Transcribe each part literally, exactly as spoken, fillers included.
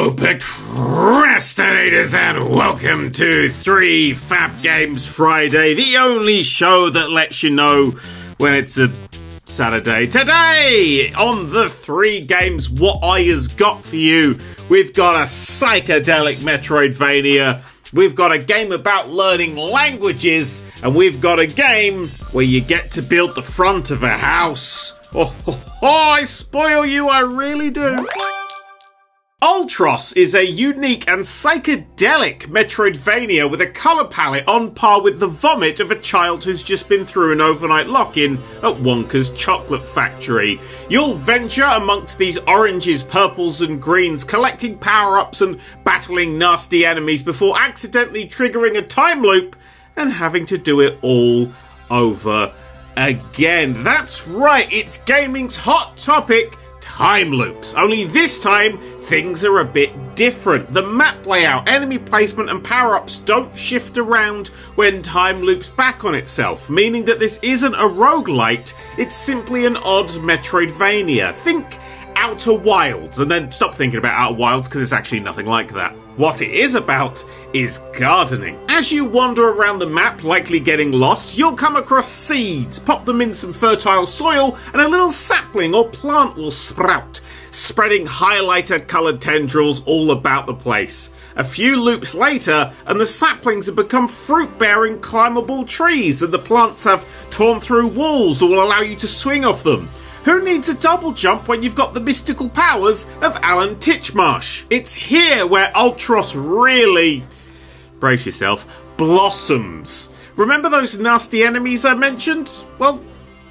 Hello, procrastinators, and welcome to three Fab Games Friday, the only show that lets you know when it's a Saturday. Today, on the three games What I has got for you, we've got a psychedelic Metroidvania, we've got a game about learning languages, and we've got a game where you get to build the front of a house. Oh, oh, oh I spoil you, I really do. Ultros is a unique and psychedelic Metroidvania with a colour palette on par with the vomit of a child who's just been through an overnight lock-in at Wonka's Chocolate Factory. You'll venture amongst these oranges, purples and greens, collecting power-ups and battling nasty enemies before accidentally triggering a time loop and having to do it all over again. That's right, it's gaming's hot topic, time loops. Only this time, things are a bit different. The map layout, enemy placement and power-ups don't shift around when time loops back on itself, meaning that this isn't a roguelite, it's simply an odd Metroidvania. Think Outer Wilds, and then stop thinking about Outer Wilds because it's actually nothing like that. What it is about is gardening. As you wander around the map, likely getting lost, you'll come across seeds, pop them in some fertile soil, and a little sapling or plant will sprout, spreading highlighter-coloured tendrils all about the place. A few loops later, and the saplings have become fruit-bearing climbable trees, and the plants have torn through walls that will allow you to swing off them. Who needs a double jump when you've got the mystical powers of Alan Titchmarsh? It's here where Ultros really, brace yourself, blossoms. Remember those nasty enemies I mentioned? Well,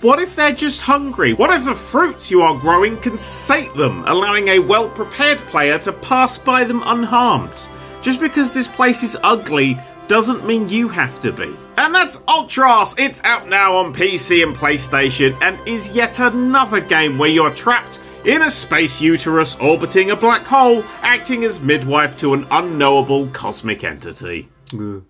what if they're just hungry? What if the fruits you are growing can sate them, allowing a well-prepared player to pass by them unharmed? Just because this place is ugly doesn't mean you have to be. And that's Ultros! It's out now on P C and PlayStation, and is yet another game where you're trapped in a space uterus orbiting a black hole, acting as midwife to an unknowable cosmic entity. Mm.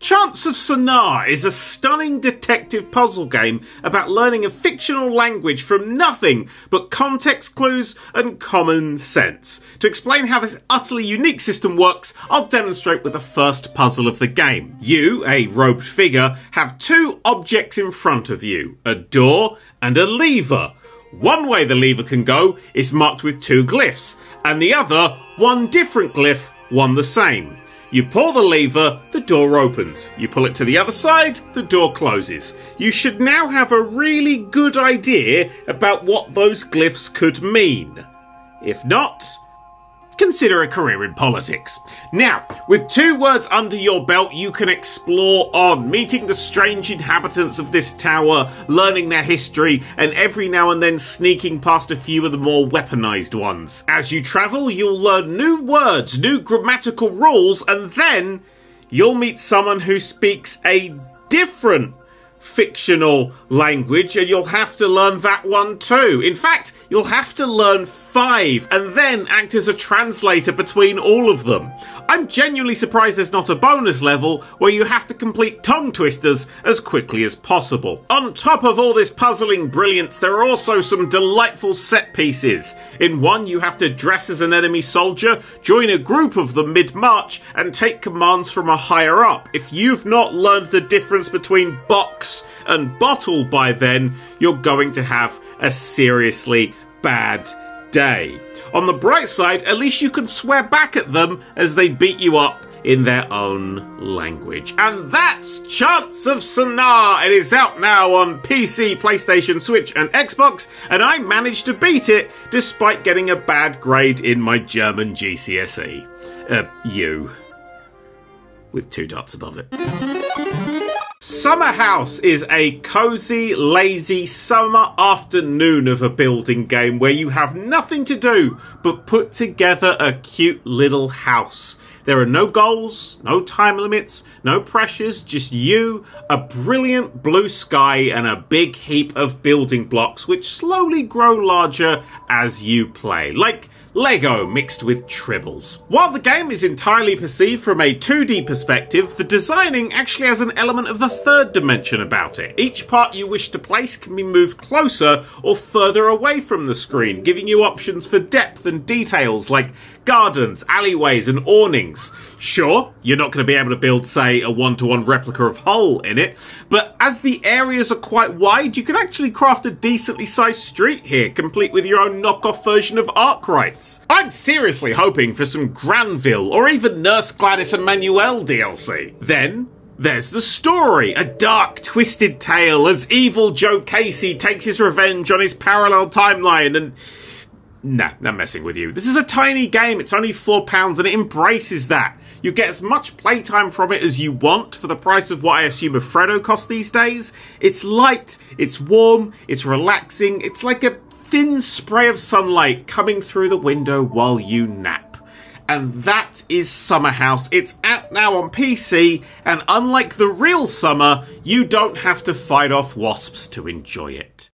Chants of Sennaar is a stunning detective puzzle game about learning a fictional language from nothing but context clues and common sense. To explain how this utterly unique system works, I'll demonstrate with the first puzzle of the game. You, a robed figure, have two objects in front of you, a door and a lever. One way the lever can go is marked with two glyphs, and the other, one different glyph, one the same. You pull the lever, the door opens. You pull it to the other side, the door closes. You should now have a really good idea about what those glyphs could mean. If not, consider a career in politics. Now, with two words under your belt, you can explore on, meeting the strange inhabitants of this tower, learning their history, and every now and then sneaking past a few of the more weaponized ones. As you travel, you'll learn new words, new grammatical rules, and then you'll meet someone who speaks a different fictional language, and you'll have to learn that one too. In fact, you'll have to learn five and then act as a translator between all of them. I'm genuinely surprised there's not a bonus level where you have to complete tongue twisters as quickly as possible. On top of all this puzzling brilliance, there are also some delightful set pieces. In one, you have to dress as an enemy soldier, join a group of them mid-march, and take commands from a higher up. If you've not learned the difference between box and bottle by then, you're going to have a seriously bad day. On the bright side, at least you can swear back at them as they beat you up in their own language. And that's Chants of Sennaar. It is out now on P C, PlayStation, Switch and Xbox, and I managed to beat it despite getting a bad grade in my German G C S E. Uh, U. With two dots above it. Summer House is a cozy, lazy summer afternoon of a building game where you have nothing to do but put together a cute little house. There are no goals, no time limits, no pressures, just you, a brilliant blue sky and a big heap of building blocks which slowly grow larger as you play, like Lego mixed with Tribbles. While the game is entirely perceived from a two D perspective, the designing actually has an element of the third dimension about it. Each part you wish to place can be moved closer or further away from the screen, giving you options for depth and details like gardens, alleyways and awnings. Sure, you're not going to be able to build, say, a one-to-one replica of Hull in it, but as the areas are quite wide, you can actually craft a decently sized street here, complete with your own knockoff version of Arkwright. I'm seriously hoping for some Granville or even Nurse Gladys Emmanuel D L C. Then there's the story, a dark, twisted tale as evil Joe Casey takes his revenge on his parallel timeline and... Nah, I'm messing with you. This is a tiny game, it's only four pounds and it embraces that. You get as much playtime from it as you want for the price of what I assume a Freddo costs these days. It's light, it's warm, it's relaxing, it's like a thin spray of sunlight coming through the window while you nap. And that is Summer House. It's out now on P C, and unlike the real summer, you don't have to fight off wasps to enjoy it.